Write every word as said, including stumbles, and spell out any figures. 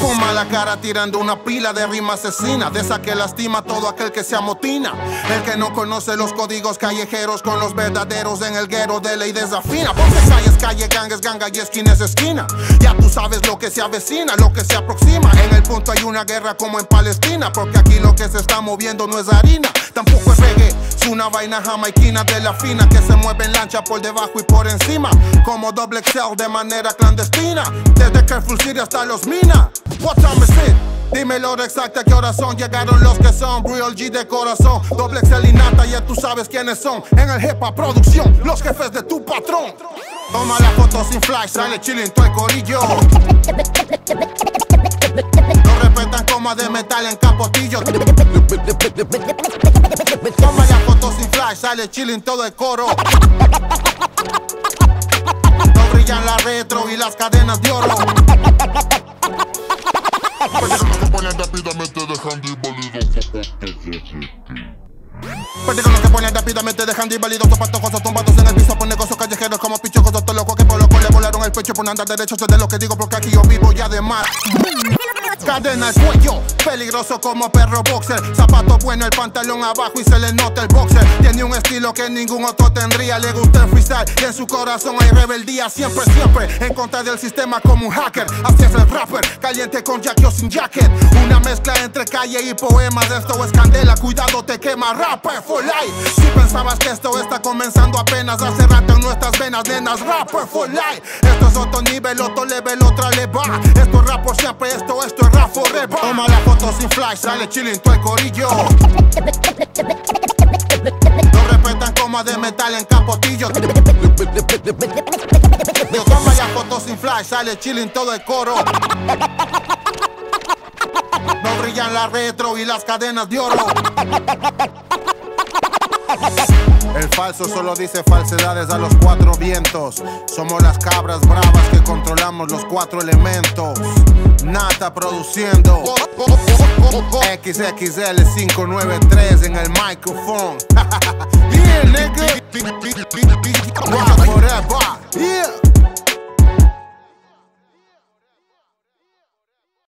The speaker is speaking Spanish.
Fuma la cara tirando una pila de rima asesina, de esa que lastima a todo aquel que se amotina. El que no conoce los códigos callejeros con los verdaderos en el guero de ley desafina. Porque calles, calle, gang es ganga y esquina es esquina. Ya tú sabes lo que se avecina, lo que se aproxima. En el punto hay una guerra como en Palestina, porque aquí lo que se está moviendo no es harina, tampoco es reggae. Es una vaina jamaiquina de la fina que se mueve en lancha por debajo y por encima, como doble X L de manera clandestina, desde Careful City hasta Los Minas. What time is it? Dímelo de exacta qué hora son. Llegaron los que son Real G de corazón, doble X L y Nata, ya tú sabes quiénes son. En el hip hop producción, los jefes de tu patrón. Toma la foto sin flash, sale chilling en todo el corillo. No respetan comas de metal en capotillo. Toma la foto sin flash, sale chilling todo el coro. No brillan la retro y las cadenas de oro. Perdí con los que ponen rápidamente dejando inválidos tus patojosos, tumbados en el piso por negocios callejeros como pichojos. Todos locos que por locos le volaron el pecho por andar derecho. Sé de lo que digo porque aquí yo vivo y además cadena al cuello, peligroso como perro boxer. Zapato bueno, el pantalón abajo y se le nota el boxer. Tiene un estilo que ningún otro tendría, le gusta el freestyle y en su corazón hay rebeldía. Siempre, siempre en contra del sistema como un hacker. Así es el rapper, caliente con jacket o sin jacket. Una mezcla entre calle y poemas, esto es candela, cuidado te quema. Rapper for life, si pensabas que esto está comenzando apenas, hace rato en nuestras venas, nenas. Rapper for life, esto es otro nivel, otro level, otra leva. Esto es rap por siempre, esto, esto es rap forever. Toma la foto sin flash, sale chilling todo el corillo. No respetan comas de metal en capotillo. Toma la foto sin flash, sale chilling todo el coro. No brillan la retro y las cadenas de oro. El falso solo dice falsedades a los cuatro vientos. Somos las cabras bravas que controlamos los cuatro elementos. Nata produciendo X X L cinco nueve tres en el micrófono. Yeah, nigga.